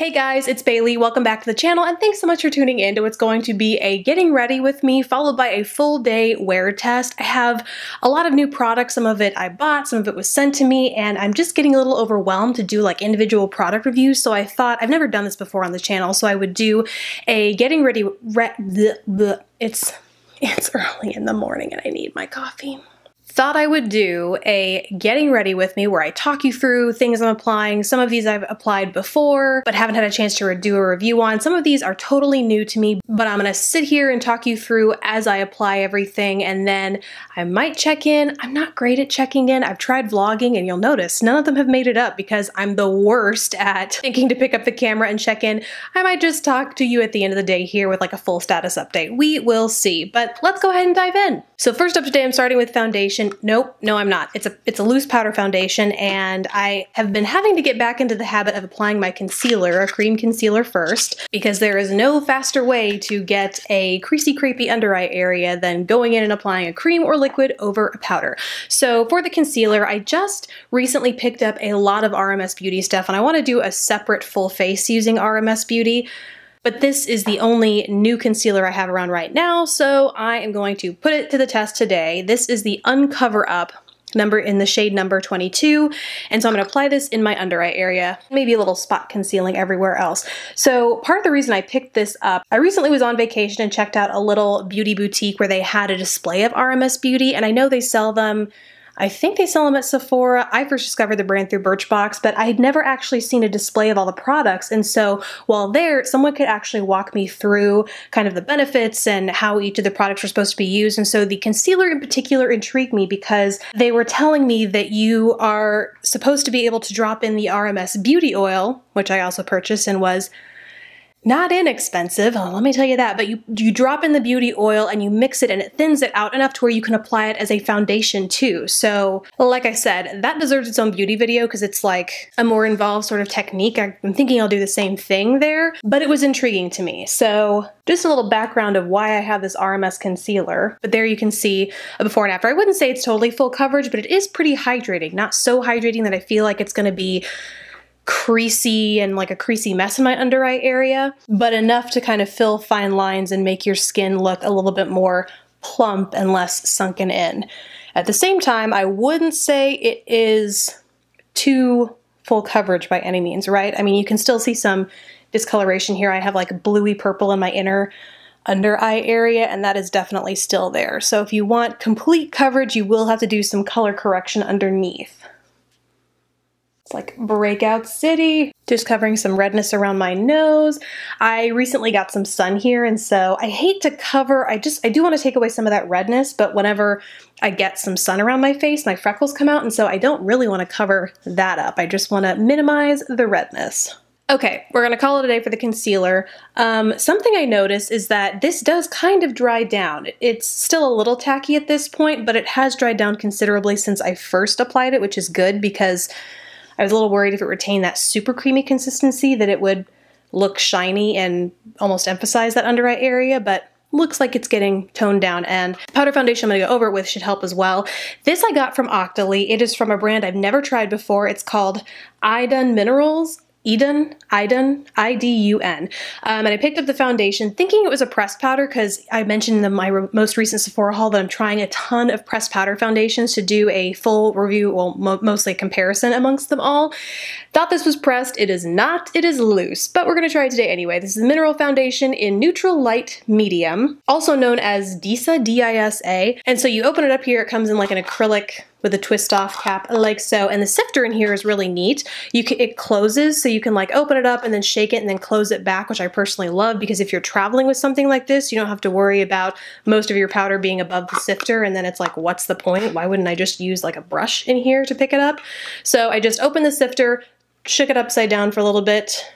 Hey guys, it's Bailey. Welcome back to the channel and thanks so much for tuning in to what's going to be a getting ready with me followed by a full day wear test. I have a lot of new products. Some of it I bought, some of it was sent to me, and I'm just getting a little overwhelmed to do like individual product reviews. So I thought, I've never done this before on the channel, so I would do a getting ready, it's early in the morning and I need my coffee. Thought I would do a getting ready with me where I talk you through things I'm applying. Some of these I've applied before but haven't had a chance to do a review on. Some of these are totally new to me, but I'm gonna sit here and talk you through as I apply everything, and then I might check in. I'm not great at checking in. I've tried vlogging and you'll notice none of them have made it up because I'm the worst at thinking to pick up the camera and check in. I might just talk to you at the end of the day here with like a full status update. We will see, but let's go ahead and dive in. So first up today, I'm starting with foundation. Nope, no I'm not. It's a loose powder foundation, and I have been having to get back into the habit of applying my concealer, a cream concealer first, because there is no faster way to get a creasy, crepey under eye area than going in and applying a cream or liquid over a powder. So for the concealer, I just recently picked up a lot of RMS Beauty stuff, and I want to do a separate full face using RMS Beauty. But this is the only new concealer I have around right now, so I am going to put it to the test today. This is the Uncover Up number in the shade number 22, and so I'm going to apply this in my under eye area, maybe a little spot concealing everywhere else. So part of the reason I picked this up, I recently was on vacation and checked out a little beauty boutique where they had a display of RMS Beauty, and I know they sell them, I think they sell them at Sephora. I first discovered the brand through Birchbox, but I had never actually seen a display of all the products. And so while there, someone could actually walk me through kind of the benefits and how each of the products were supposed to be used. And so the concealer in particular intrigued me because they were telling me that you are supposed to be able to drop in the RMS Beauty Oil, which I also purchased and was not inexpensive, oh, let me tell you that, but you drop in the beauty oil and you mix it and it thins it out enough to where you can apply it as a foundation too. So like I said, that deserves its own beauty video because it's like a more involved sort of technique. I'm thinking I'll do the same thing there, but it was intriguing to me. So just a little background of why I have this RMS concealer, but there you can see a before and after. I wouldn't say it's totally full coverage, but it is pretty hydrating, not so hydrating that I feel like it's gonna be creasy and like a creasy mess in my under eye area, but enough to kind of fill fine lines and make your skin look a little bit more plump and less sunken in. At the same time, I wouldn't say it is too full coverage by any means, right? I mean, you can still see some discoloration here. I have like bluey purple in my inner under eye area, and that is definitely still there. So if you want complete coverage, you will have to do some color correction underneath. Like breakout city. Just covering some redness around my nose. I recently got some sun here, and so I hate to cover, I do want to take away some of that redness, but whenever I get some sun around my face, my freckles come out, and so I don't really want to cover that up. I just want to minimize the redness. Okay, we're gonna call it a day for the concealer. Something I noticed is that this does kind of dry down. It's still a little tacky at this point, but it has dried down considerably since I first applied it, which is good because I was a little worried if it retained that super creamy consistency that it would look shiny and almost emphasize that under eye area, but looks like it's getting toned down. And the powder foundation I'm gonna go over it with should help as well. This I got from Octoly. It is from a brand I've never tried before. It's called Idun Minerals. Idun, I-D-U-N. And I picked up the foundation thinking it was a pressed powder because I mentioned in my most recent Sephora haul that I'm trying a ton of pressed powder foundations to do a full review, well, mostly comparison amongst them all. Thought this was pressed. It is not. It is loose, but we're going to try it today anyway. This is the Mineral Foundation in Neutral Light Medium, also known as DISA, D-I-S-A. And so you open it up here, it comes in like an acrylic with a twist off cap like so, and the sifter in here is really neat. It closes, so you can like open it up and then shake it and then close it back, which I personally love because if you're traveling with something like this, you don't have to worry about most of your powder being above the sifter, and then it's like, what's the point? Why wouldn't I just use like a brush in here to pick it up? So I just opened the sifter, shook it upside down for a little bit,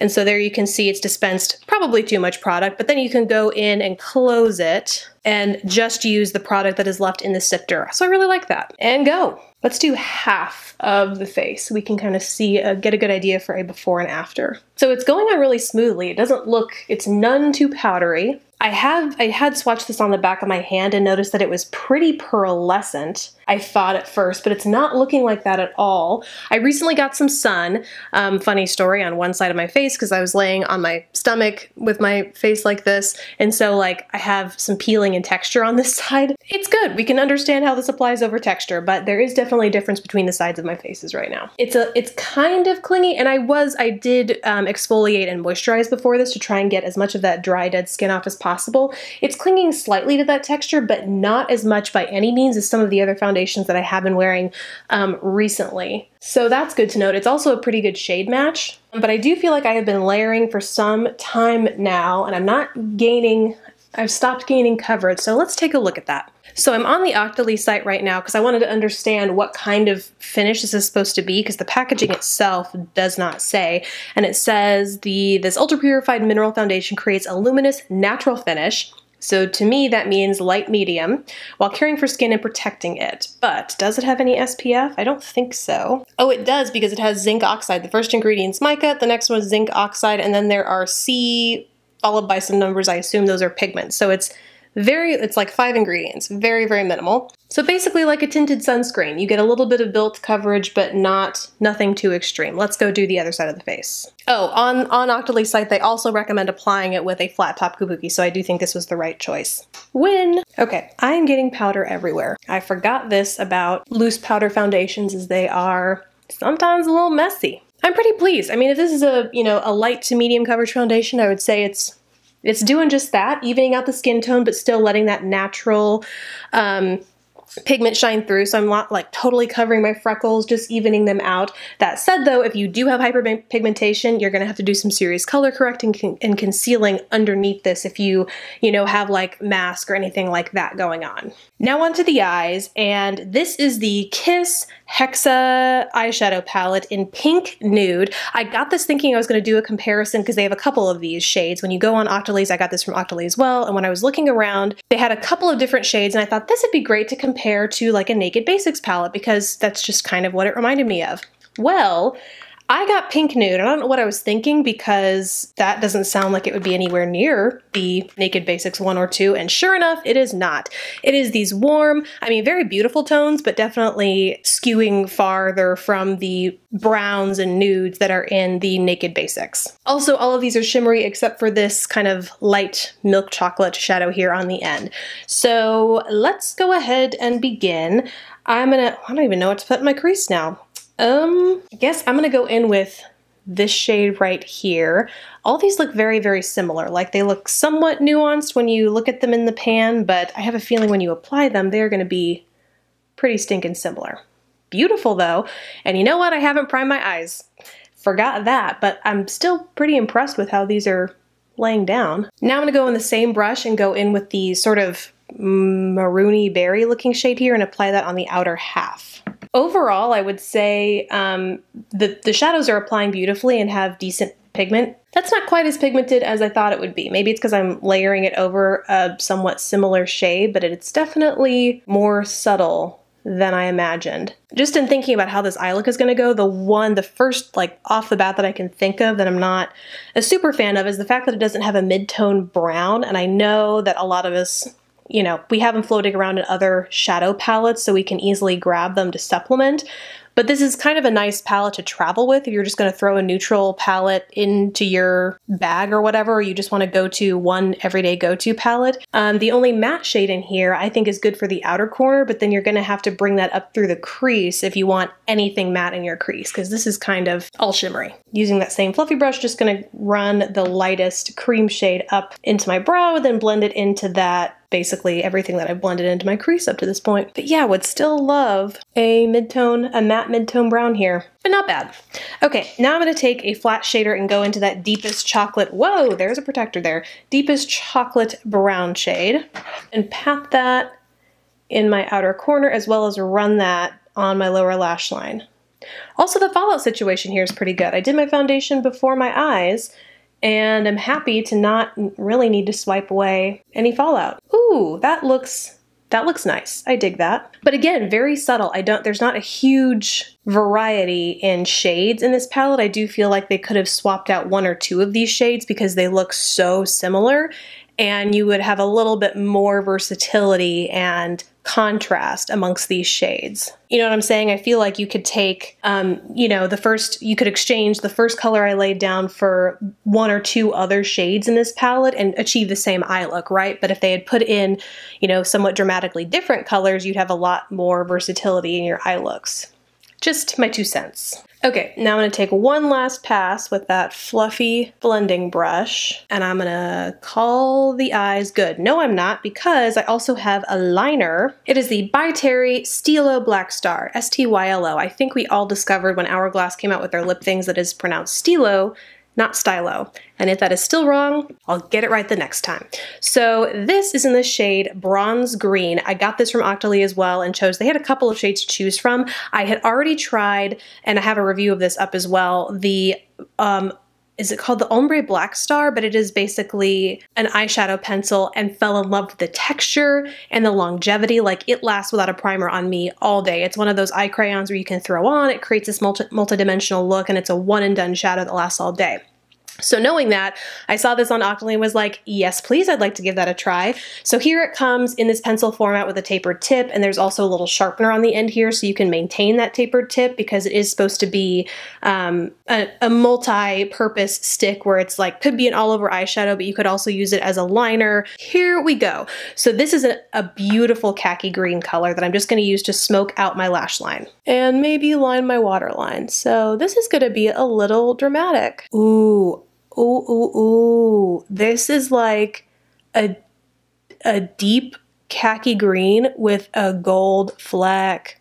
and so there you can see it's dispensed probably too much product, but then you can go in and close it and just use the product that is left in the sifter. So I really like that. And go. Let's do half of the face. We can kind of see, get a good idea for a before and after. So it's going on really smoothly. It doesn't look, it's none too powdery. I had swatched this on the back of my hand and noticed that it was pretty pearlescent. I thought at first, but it's not looking like that at all. I recently got some sun, funny story, on one side of my face because I was laying on my stomach with my face like this, and so like I have some peeling and texture on this side. It's good, we can understand how this applies over texture, but there is definitely a difference between the sides of my faces right now. It's kind of clingy, and I did exfoliate and moisturize before this to try and get as much of that dry, dead skin off as possible. It's clinging slightly to that texture, but not as much by any means as some of the other foundations that I have been wearing recently. So that's good to note. It's also a pretty good shade match, but I do feel like I have been layering for some time now, and I'm not gaining, I've stopped gaining coverage, so let's take a look at that. So I'm on the Octoly site right now because I wanted to understand what kind of finish this is supposed to be, because the packaging itself does not say. And it says this ultra-purified mineral foundation creates a luminous natural finish. So to me, that means light medium, while caring for skin and protecting it. But does it have any SPF? I don't think so. Oh, it does, because it has zinc oxide. The first ingredient's mica, the next one is zinc oxide, and then there are C, followed by some numbers. I assume those are pigments. So it's like 5 ingredients, very, very minimal. So basically like a tinted sunscreen. You get a little bit of built coverage, but nothing too extreme. Let's go do the other side of the face. Oh, on Octoly's site, they also recommend applying it with a flat top kabuki, so I do think this was the right choice. Win! Okay, I am getting powder everywhere. I forgot this about loose powder foundations, as they are sometimes a little messy. I'm pretty pleased. I mean, if this is a light to medium coverage foundation, I would say it's doing just that, evening out the skin tone, but still letting that natural pigment shine through, so I'm not like totally covering my freckles, just evening them out. That said though, if you do have hyperpigmentation, you're gonna have to do some serious color correcting and concealing underneath this if you have like mask or anything like that going on. Now onto the eyes, and this is the Kiss Hexa eyeshadow palette in Pink Nude. I got this thinking I was gonna do a comparison because they have a couple of these shades. When you go on Octoly's, I got this from Octoly as well, and when I was looking around, they had a couple of different shades, and I thought this would be great to compare to like a Naked Basics palette because that's just kind of what it reminded me of. Well, I got Pink Nude, and I don't know what I was thinking because that doesn't sound like it would be anywhere near the Naked Basics 1 or 2, and sure enough, it is not. It is these warm, I mean, very beautiful tones, but definitely skewing farther from the browns and nudes that are in the Naked Basics. Also, all of these are shimmery except for this kind of light milk chocolate shadow here on the end. So let's go ahead and begin. I don't even know what to put in my crease now. I guess I'm gonna go in with this shade right here. All these look very, very similar. Like they look somewhat nuanced when you look at them in the pan, but I have a feeling when you apply them, they're gonna be pretty stinking similar. Beautiful though. And you know what? I haven't primed my eyes. Forgot that, but I'm still pretty impressed with how these are laying down. Now I'm gonna go in the same brush and go in with the sort of maroony berry looking shade here and apply that on the outer half. Overall, I would say the shadows are applying beautifully and have decent pigment. That's not quite as pigmented as I thought it would be. Maybe it's because I'm layering it over a somewhat similar shade, but it's definitely more subtle than I imagined. Just in thinking about how this eye look is gonna go, the first like off the bat that I can think of that I'm not a super fan of is the fact that it doesn't have a mid-tone brown, and I know that a lot of us, you know, we have them floating around in other shadow palettes, so we can easily grab them to supplement. But this is kind of a nice palette to travel with if you're just going to throw a neutral palette into your bag or whatever, or you just want to go to one everyday go-to palette. The only matte shade in here I think is good for the outer corner, but then you're going to have to bring that up through the crease if you want anything matte in your crease, because this is kind of all shimmery. Using that same fluffy brush, just going to run the lightest cream shade up into my brow and then blend it into that basically everything that I've blended into my crease up to this point. But yeah, would still love a matte mid-tone brown here, but not bad. Okay, now I'm gonna take a flat shader and go into that deepest chocolate, whoa, there's a protector there, deepest chocolate brown shade, and pat that in my outer corner as well as run that on my lower lash line. Also, the fallout situation here is pretty good. I did my foundation before my eyes, and I'm happy to not really need to swipe away any fallout. Ooh, that looks nice. I dig that. But again, very subtle. There's not a huge variety in shades in this palette. I do feel like they could have swapped out one or two of these shades because they look so similar, and you would have a little bit more versatility and contrast amongst these shades. You know what I'm saying? I feel like you could take, you know, you could exchange the first color I laid down for one or two other shades in this palette and achieve the same eye look, right? But if they had put in, you know, somewhat dramatically different colors, you'd have a lot more versatility in your eye looks. Just my 2 cents. Okay, now I'm gonna take one last pass with that fluffy blending brush and I'm gonna call the eyes good. No, I'm not, because I also have a liner. It is the By Terry Stilo Black Star, S-T-Y-L-O. I think we all discovered when Hourglass came out with their lip things that is pronounced Stilo, not Stylo. And if that is still wrong, I'll get it right the next time. So this is in the shade Bronze Green. I got this from Octoly as well and they had a couple of shades to choose from. I had already tried, and I have a review of this up as well, the, is it called the Ombre Black Star? But it is basically an eyeshadow pencil, and fell in love with the texture and the longevity. Like, it lasts without a primer on me all day. It's one of those eye crayons where you can throw on, it creates this multi-dimensional look, and it's a one and done shadow that lasts all day. So knowing that, I saw this on Octoly and was like, yes please, I'd like to give that a try. So here it comes in this pencil format with a tapered tip, and there's also a little sharpener on the end here so you can maintain that tapered tip, because it is supposed to be a multi-purpose stick where it's like, could be an all-over eyeshadow, but you could also use it as a liner. Here we go. So this is a beautiful khaki green color that I'm just gonna use to smoke out my lash line and maybe line my waterline. So this is gonna be a little dramatic. Ooh. Ooh, ooh, ooh. This is like a deep khaki green with a gold fleck.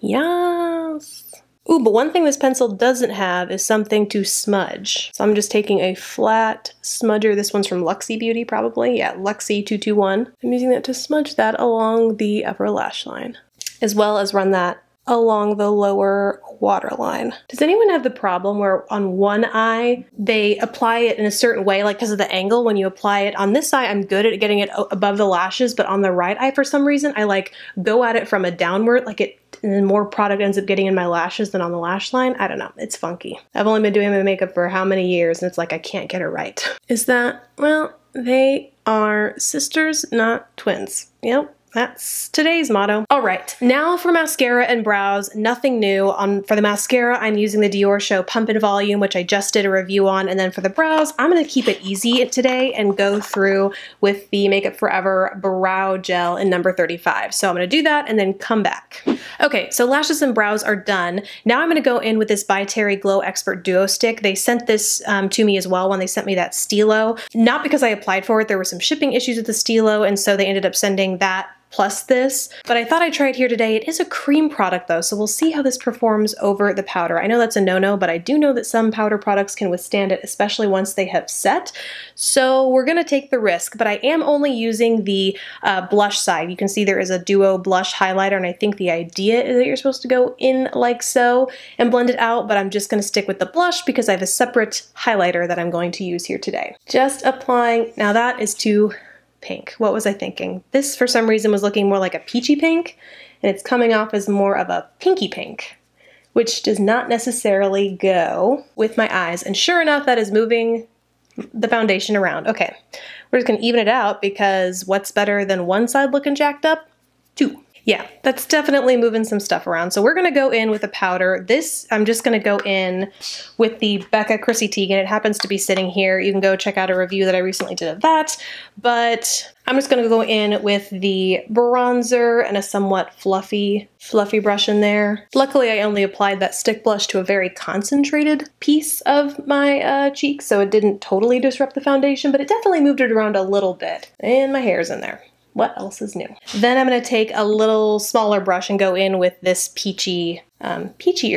Yes. Ooh, but one thing this pencil doesn't have is something to smudge. So I'm just taking a flat smudger. This one's from Luxie Beauty, probably. Yeah, Luxie 221. I'm using that to smudge that along the upper lash line, as well as run that along the lower waterline. Does anyone have the problem where on one eye they apply it in a certain way, like because of the angle when you apply it? On this eye I'm good at getting it above the lashes, but on the right eye for some reason I like go at it from a downward, like it, and then more product ends up getting in my lashes than on the lash line. I don't know, it's funky. I've only been doing my makeup for how many years and it's like I can't get it right. Is that, well, they are sisters, not twins. Yep. That's today's motto. All right, now for mascara and brows, nothing new. For the mascara, I'm using the Dior Show Pump and Volume, which I just did a review on. And then for the brows, I'm gonna keep it easy today and go through with the Makeup Forever Brow Gel in number 35. So I'm gonna do that and then come back. Okay, so lashes and brows are done. Now I'm gonna go in with this By Terry Glow Expert Duo Stick. They sent this to me as well when they sent me that Stilo. Not because I applied for it, there were some shipping issues with the Stilo, and so they ended up sending that plus this, but I thought I'd try it here today. It is a cream product though, so we'll see how this performs over the powder. I know that's a no-no, but I do know that some powder products can withstand it, especially once they have set. So we're gonna take the risk, but I am only using the blush side. You can see there is a duo blush highlighter, and I think the idea is that you're supposed to go in like so and blend it out, but I'm just gonna stick with the blush because I have a separate highlighter that I'm going to use here today. Just applying, now that is too pink. What was I thinking? This for some reason was looking more like a peachy pink, and it's coming off as more of a pinky pink, which does not necessarily go with my eyes. And sure enough, that is moving the foundation around. Okay, we're just gonna even it out, because what's better than one side looking jacked up? Two. Yeah, that's definitely moving some stuff around. So we're gonna go in with a powder. This, I'm just gonna go in with the Becca Chrissy Teigen. It happens to be sitting here. You can go check out a review that I recently did of that. But I'm just gonna go in with the bronzer and a somewhat fluffy brush in there. Luckily, I only applied that stick blush to a very concentrated piece of my cheek, so it didn't totally disrupt the foundation, but it definitely moved it around a little bit. And my hair's in there. What else is new? Then I'm gonna take a little smaller brush and go in with this peachier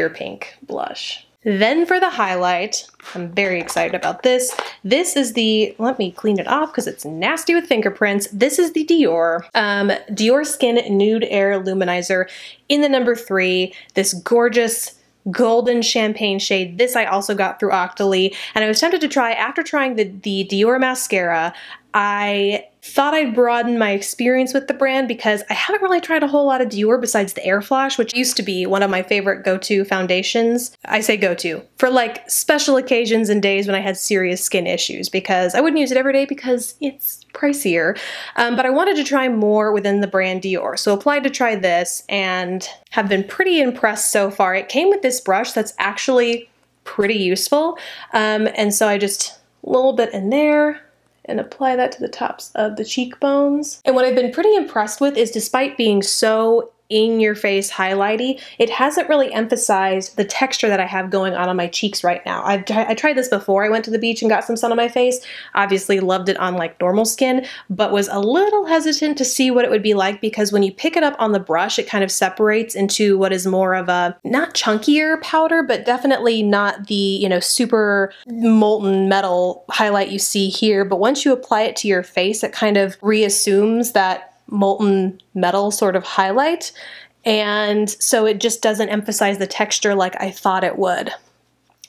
pink blush. Then for the highlight, I'm very excited about this. This is the, let me clean it off because it's nasty with fingerprints. This is the Dior Skin Nude Air Luminizer in the number 3, this gorgeous golden champagne shade. This I also got through Octoly, and I was tempted to try, after trying the Dior mascara, I thought I'd broaden my experience with the brand because I haven't really tried a whole lot of Dior besides the Air Flash, which used to be one of my favorite go-to foundations. I say go-to for like special occasions and days when I had serious skin issues, because I wouldn't use it every day because it's pricier. But I wanted to try more within the brand Dior, so applied to try this and have been pretty impressed so far. It came with this brush that's actually pretty useful, and so I just a little bit in there and apply that to the tops of the cheekbones. And what I've been pretty impressed with is, despite being so in-your-face highlighty, it hasn't really emphasized the texture that I have going on my cheeks right now. I tried this before I went to the beach and got some sun on my face. Obviously loved it on like normal skin, but was a little hesitant to see what it would be like, because when you pick it up on the brush, it kind of separates into what is more of a, not chunkier powder, but definitely not the, you know, super molten metal highlight you see here. But once you apply it to your face, it kind of reassumes that molten metal sort of highlight, and so it just doesn't emphasize the texture like I thought it would.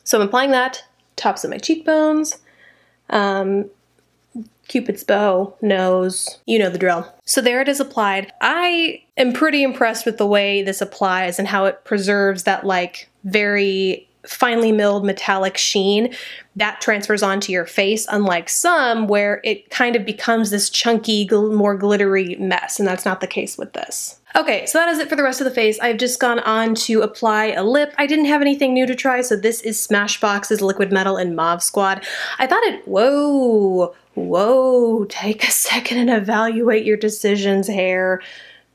So I'm applying that tops of my cheekbones, Cupid's bow, nose, you know the drill. So there it is applied. I am pretty impressed with the way this applies and how it preserves that like very finely milled metallic sheen that transfers onto your face, unlike some where it kind of becomes this chunky, more glittery mess, and that's not the case with this. Okay, so that is it for the rest of the face. I've just gone on to apply a lip. I didn't have anything new to try, so this is Smashbox's Liquid Metal in Mauve Squad. I thought it, whoa, take a second and evaluate your decisions, hair.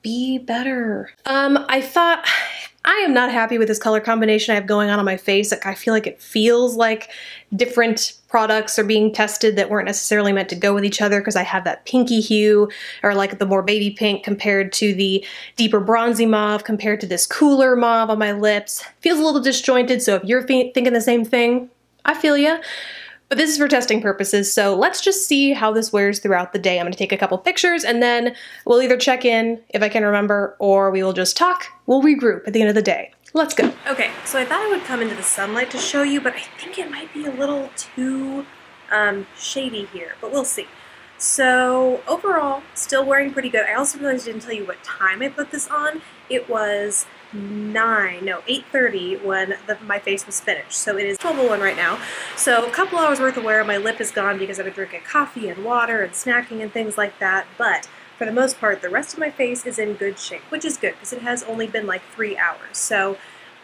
Be better. I thought, I am not happy with this color combination I have going on my face. Like, I feel like it feels like different products are being tested that weren't necessarily meant to go with each other, because I have that pinky hue, or like the more baby pink compared to the deeper bronzy mauve compared to this cooler mauve on my lips. Feels a little disjointed, so if you're thinking the same thing, I feel ya. But this is for testing purposes, so let's just see how this wears throughout the day. I'm going to take a couple pictures and then we'll either check in if I can remember, or we will just talk. We'll regroup at the end of the day. Let's go. Okay, so I thought I would come into the sunlight to show you, but I think it might be a little too shady here, but we'll see. So overall, still wearing pretty good. I also realized I didn't tell you what time I put this on. It was 8:30 when my face was finished. So it is 12:01 right now. So a couple hours worth of wear. My lip is gone because I've been drinking coffee and water and snacking and things like that. But for the most part, the rest of my face is in good shape, which is good because it has only been like 3 hours. So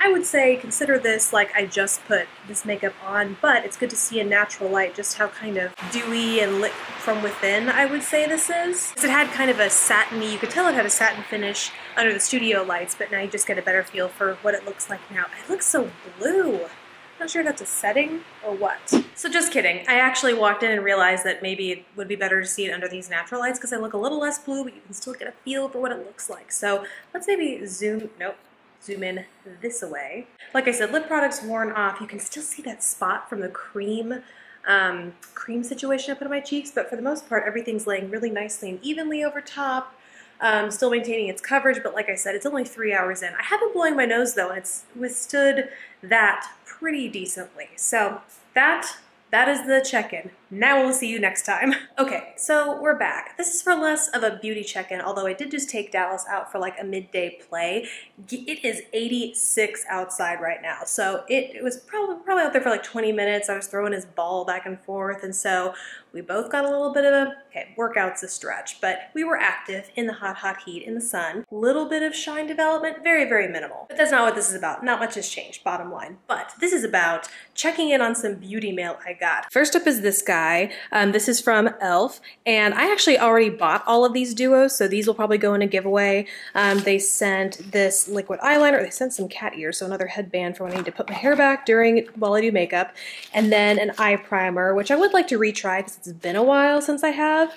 I would say consider this like I just put this makeup on, but it's good to see in natural light just how kind of dewy and lit from within I would say this is. Because it had kind of a satiny, you could tell it had a satin finish under the studio lights, but now you just get a better feel for what it looks like now. It looks so blue. Not sure if that's a setting or what. So just kidding. I actually walked in and realized that maybe it would be better to see it under these natural lights because I look a little less blue, but you can still get a feel for what it looks like. So let's maybe zoom in this away. Like I said, lip products worn off. You can still see that spot from the cream situation I put on my cheeks, but for the most part, everything's laying really nicely and evenly over top, still maintaining its coverage. But like I said, it's only 3 hours in. I have been blowing my nose though, and it's withstood that pretty decently. So that is the check-in. Now we'll see you next time. Okay, so we're back. This is for less of a beauty check-in, although I did just take Dallas out for like a midday play. It is 86 outside right now, so it was probably out there for like 20 minutes. I was throwing his ball back and forth, and so we both got a little bit of a, okay, workout's a stretch, but we were active in the hot, hot heat in the sun. Little bit of shine development, very, very minimal. But that's not what this is about. Not much has changed, bottom line. But this is about checking in on some beauty mail I got. First up is this guy. This is from e.l.f. and I actually already bought all of these duos, so these will probably go in a giveaway. They sent this liquid eyeliner. They sent some cat ears, so another headband for when I need to put my hair back while I do makeup. And then an eye primer, which I would like to retry because it's been a while since I have.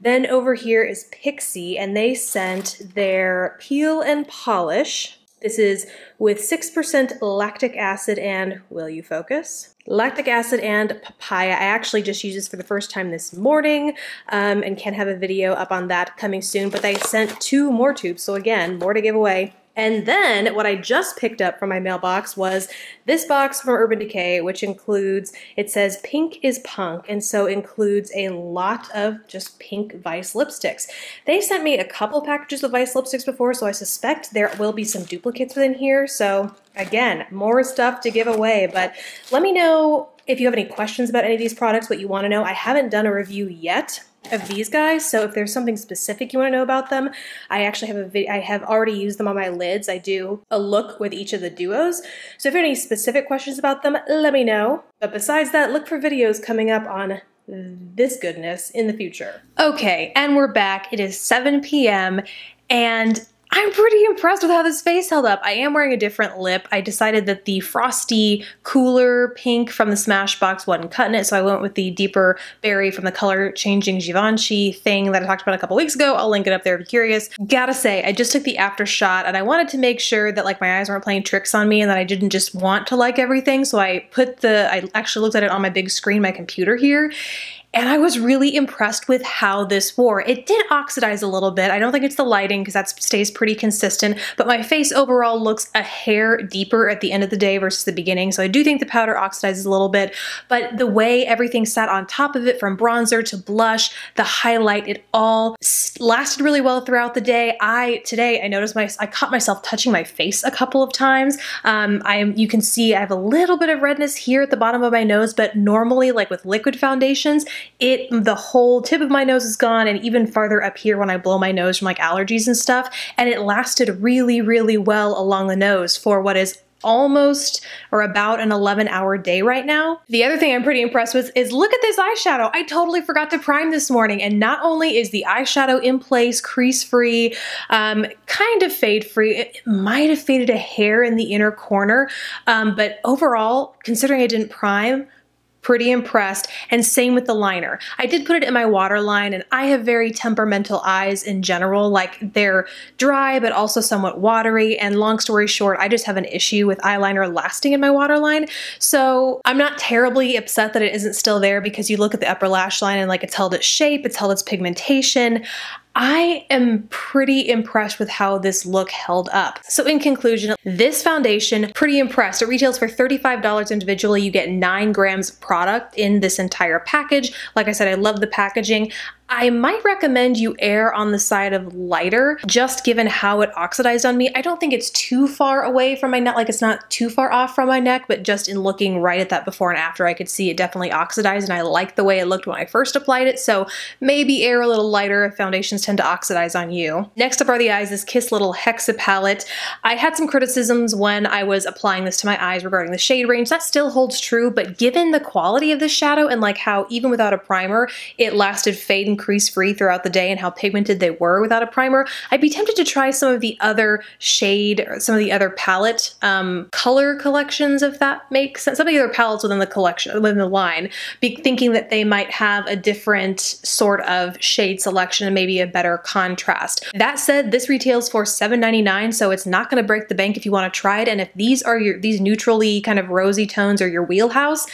Then over here is Pixi, and they sent their Peel and Polish. This is with 6% lactic acid and, will you focus? Lactic acid and papaya. I actually just used this for the first time this morning, and can have a video up on that coming soon, but they sent 2 more tubes, so again, more to give away. And then what I just picked up from my mailbox was this box from Urban Decay, which includes, it says pink is punk, and so includes a lot of just pink Vice lipsticks. They sent me a couple packages of Vice lipsticks before, so I suspect there will be some duplicates within here. So again, more stuff to give away, but let me know if you have any questions about any of these products, what you want to know. I haven't done a review yet of these guys, so if there's something specific you want to know about them, I actually have a video. I have already used them on my lids. I do a look with each of the duos, so if you have any specific questions about them, let me know. But besides that, look for videos coming up on this goodness in the future. Okay, and we're back. It is 7 p.m. and I'm pretty impressed with how this face held up. I am wearing a different lip. I decided that the frosty, cooler pink from the Smashbox wasn't cutting it, so I went with the deeper berry from the color-changing Givenchy thing that I talked about a couple weeks ago. I'll link it up there if you're curious. Gotta say, I just took the after shot, and I wanted to make sure that like my eyes weren't playing tricks on me and that I didn't just want to like everything, so I put the, I actually looked at it on my big screen, my computer here, and I was really impressed with how this wore. It did oxidize a little bit. I don't think it's the lighting because that stays pretty consistent, but my face overall looks a hair deeper at the end of the day versus the beginning, so I do think the powder oxidizes a little bit, but the way everything sat on top of it, from bronzer to blush, the highlight, it all lasted really well throughout the day. Today I noticed I caught myself touching my face a couple of times. You can see I have a little bit of redness here at the bottom of my nose, but normally, like with liquid foundations, the whole tip of my nose is gone, and even farther up here when I blow my nose from like allergies and stuff, and it lasted really, really well along the nose for what is almost or about an 11-hour day right now. The other thing I'm pretty impressed with is look at this eyeshadow. I totally forgot to prime this morning, and not only is the eyeshadow in place, crease-free, kind of fade-free. It might have faded a hair in the inner corner, but overall, considering I didn't prime, pretty impressed. And same with the liner. I did put it in my waterline, and I have very temperamental eyes in general. Like, they're dry but also somewhat watery, and long story short, I just have an issue with eyeliner lasting in my waterline. So I'm not terribly upset that it isn't still there, because you look at the upper lash line and like it's held its shape, it's held its pigmentation. I am pretty impressed with how this look held up. So in conclusion, this foundation, pretty impressed. It retails for $35 individually. You get 9 grams of product in this entire package. Like I said, I love the packaging. I might recommend you err on the side of lighter, just given how it oxidized on me. I don't think it's too far away from my neck, like it's not too far off from my neck, but just in looking right at that before and after, I could see it definitely oxidized, and I like the way it looked when I first applied it, so maybe err a little lighter if foundations tend to oxidize on you. Next up are the eyes, this Kiss Little Hexa palette. I had some criticisms when I was applying this to my eyes regarding the shade range. That still holds true, but given the quality of this shadow and like how even without a primer, it lasted fade and crease free throughout the day, and how pigmented they were without a primer, I'd be tempted to try some of the other shade, or some of the other palette color collections, if that makes sense. Some of the other palettes within the collection, within the line, be thinking that they might have a different sort of shade selection and maybe a better contrast. That said, this retails for $7.99, so it's not going to break the bank if you want to try it. And if these are your, these neutrally kind of rosy tones are your wheelhouse,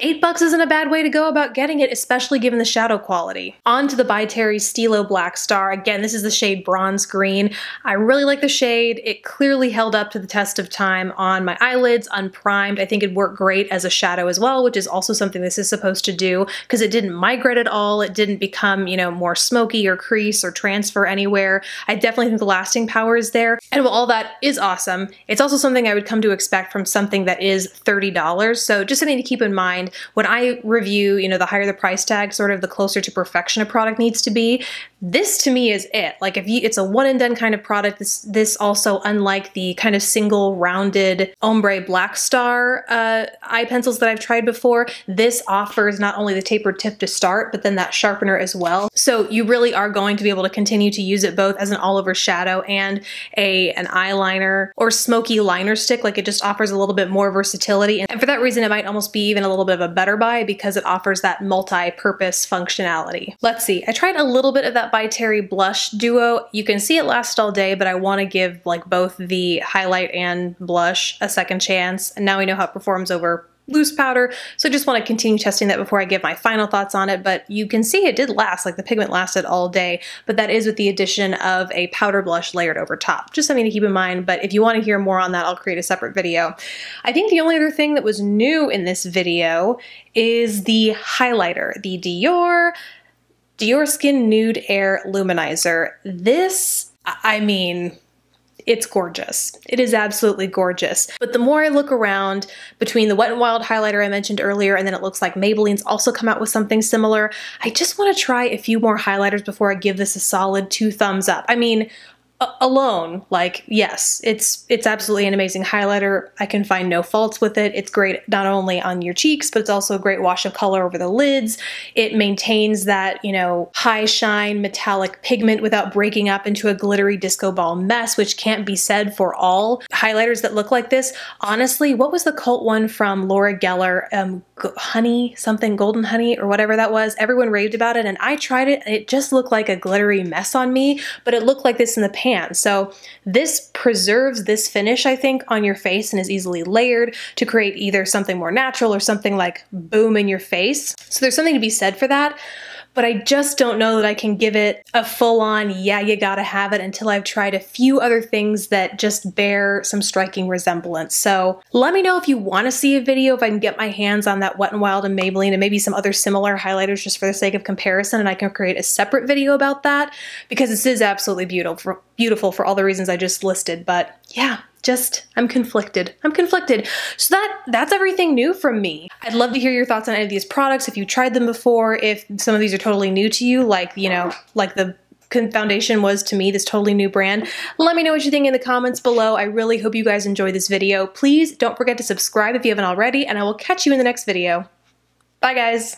$8 isn't a bad way to go about getting it, especially given the shadow quality. On to the By Terry Stilo Black Star. Again, this is the shade Bronze Green. I really like the shade. It clearly held up to the test of time on my eyelids, unprimed. I think it worked great as a shadow as well, which is also something this is supposed to do, because it didn't migrate at all. It didn't become, you know, more smoky or crease or transfer anywhere. I definitely think the lasting power is there. And while all that is awesome, it's also something I would come to expect from something that is $30. So just something to keep in mind. When I review, you know, the higher the price tag, sort of the closer to perfection a product needs to be, this to me is it. Like, if you, it's a one and done kind of product. This also, unlike the kind of single rounded ombre Black Star eye pencils that I've tried before, this offers not only the tapered tip to start, but then that sharpener as well. So you really are going to be able to continue to use it both as an all over shadow and an eyeliner or smoky liner stick. Like, it just offers a little bit more versatility. And for that reason, it might almost be even a little bit of a better buy, because it offers that multi-purpose functionality. Let's see, I tried a little bit of that By Terry Blush Duo. You can see it lasted all day, but I want to give like both the highlight and blush a second chance, and now we know how it performs over loose powder. So I just want to continue testing that before I give my final thoughts on it, but you can see it did last, like the pigment lasted all day, but that is with the addition of a powder blush layered over top. Just something to keep in mind, but if you want to hear more on that, I'll create a separate video. I think the only other thing that was new in this video is the highlighter, the Dior Skin Nude Air Luminizer. This, I mean, it's gorgeous. It is absolutely gorgeous. But the more I look around between the Wet n Wild highlighter I mentioned earlier, and then it looks like Maybelline's also come out with something similar, I just want to try a few more highlighters before I give this a solid 2 thumbs up. I mean, alone, like, yes, it's absolutely an amazing highlighter. I can find no faults with it. It's great not only on your cheeks, but it's also a great wash of color over the lids. It maintains that, you know, high shine metallic pigment without breaking up into a glittery disco ball mess, which can't be said for all highlighters that look like this. Honestly, what was the cult one from Laura Geller? Honey, something, golden honey or whatever that was. Everyone raved about it and I tried it and it just looked like a glittery mess on me, but it looked like this in the pan. So this preserves this finish, I think, on your face and is easily layered to create either something more natural or something like boom in your face. So there's something to be said for that, but I just don't know that I can give it a full-on, yeah, you gotta have it until I've tried a few other things that just bear some striking resemblance. So let me know if you wanna see a video, if I can get my hands on that Wet n Wild and Maybelline and maybe some other similar highlighters just for the sake of comparison, and I can create a separate video about that because this is absolutely beautiful for all the reasons I just listed, but yeah. Just, I'm conflicted. So that's everything new from me. I'd love to hear your thoughts on any of these products, if you tried them before, if some of these are totally new to you, like, you know, like the foundation was to me, this totally new brand. Let me know what you think in the comments below. I really hope you guys enjoyed this video. Please don't forget to subscribe if you haven't already, and I will catch you in the next video. Bye guys.